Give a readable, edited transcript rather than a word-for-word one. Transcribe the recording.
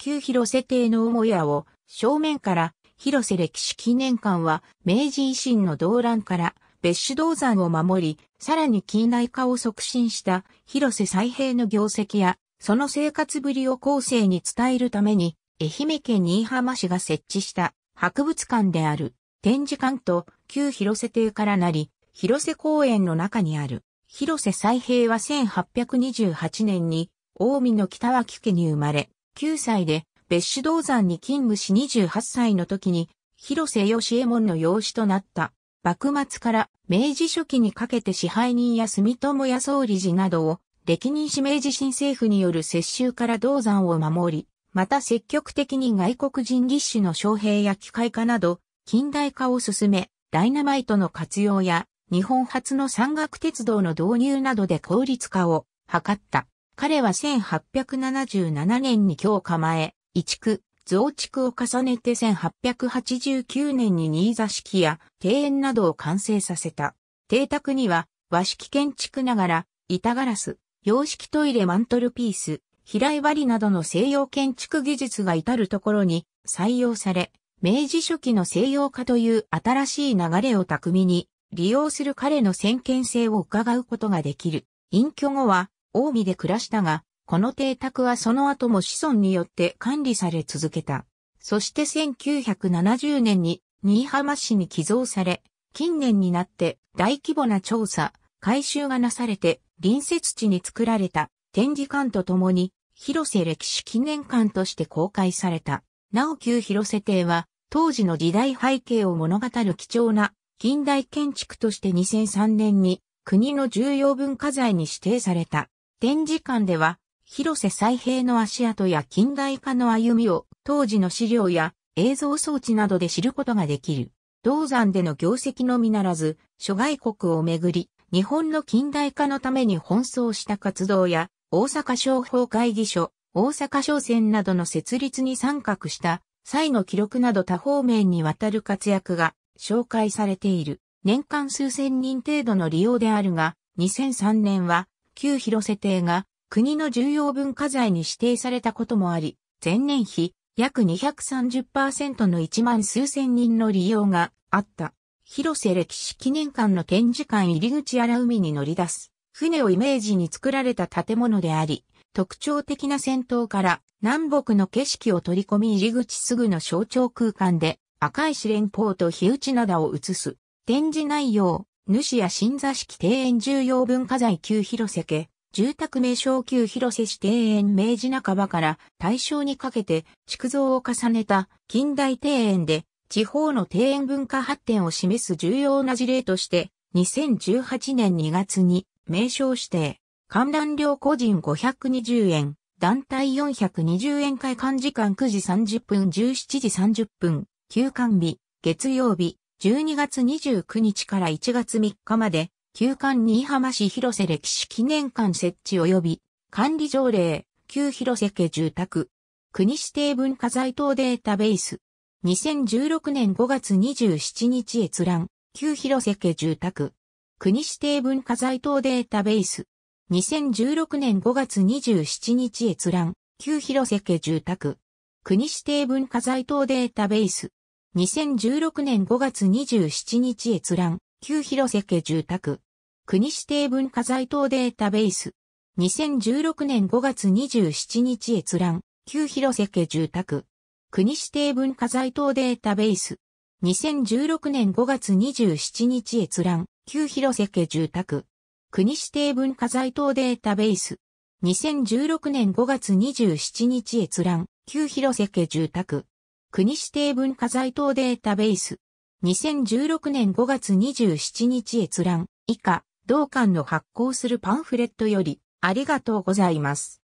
旧広瀬邸の母屋を正面から、広瀬歴史記念館は明治維新の動乱から別種銅山を守り、さらに近代化を促進した広瀬再平の業績や、その生活ぶりを後世に伝えるために、愛媛県新居浜市が設置した博物館である展示館と旧広瀬邸からなり、広瀬公園の中にある広瀬再平は1828年に近江の北脇家に生まれ、9歳で別種銅山に勤務し28歳の時に広瀬義右衛門の養子となった。幕末から明治初期にかけて支配人や住友や総理事などを歴任し明治新政府による接収から銅山を守り、また積極的に外国人立種の招聘や機械化など近代化を進め、ダイナマイトの活用や日本初の山岳鉄道の導入などで効率化を図った。彼は1877年に京釜へ移築、増築を重ねて1889年に新座式や庭園などを完成させた。邸宅には和式建築ながら板ガラス、洋式トイレマントルピース、平井割などの西洋建築技術が至るところに採用され、明治初期の西洋化という新しい流れを巧みに利用する彼の先見性を伺うことができる。隠居後は近江で暮らしたが、この邸宅はその後も子孫によって管理され続けた。そして1970年に新居浜市に寄贈され、近年になって大規模な調査、改修がなされて隣接地に作られた展示館とともに広瀬歴史記念館として公開された。なお旧広瀬邸は当時の時代背景を物語る貴重な近代建築として2003年に国の重要文化財に指定された。展示館では広瀬再平の足跡や近代化の歩みを当時の資料や映像装置などで知ることができる。銅山での業績のみならず、諸外国をめぐり、日本の近代化のために奔走した活動や、大阪商法会議所、大阪商船などの設立に参画した際の記録など多方面にわたる活躍が紹介されている。年間数千人程度の利用であるが、2003年は旧広瀬邸が、国の重要文化財に指定されたこともあり、前年比約 230% の1万数千人の利用があった。広瀬歴史記念館の展示館入り口荒海に乗り出す、船をイメージに作られた建物であり、特徴的な先頭から南北の景色を取り込み入り口すぐの象徴空間で赤石連峰と火打灘を映す。展示内容、主や新座式庭園重要文化財旧広瀬家。住宅名称旧広瀬市庭園明治半ばから大正にかけて築造を重ねた近代庭園で地方の庭園文化発展を示す重要な事例として2018年2月に名称指定。観覧料個人520円、団体420円開館時間9時30分17時30分、休館日、月曜日12月29日から1月3日まで。旧館新居浜市広瀬歴史記念館設置及び管理条例、旧広瀬家住宅、国指定文化財等データベース。2016年5月27日閲覧、旧広瀬家住宅、国指定文化財等データベース。2016年5月27日閲覧、旧広瀬家住宅、国指定文化財等データベース。2016年5月27日閲覧、旧広瀬家住宅。国指定文化財等データベース。2016年5月27日閲覧、旧広瀬家住宅。国指定文化財等データベース。2016年5月27日閲覧、旧広瀬家住宅。国指定文化財等データベース。2016年5月27日閲覧、旧広瀬家住宅。国指定文化財等データベース。2016年5月27日閲覧以下、同館の発行するパンフレットよりありがとうございます。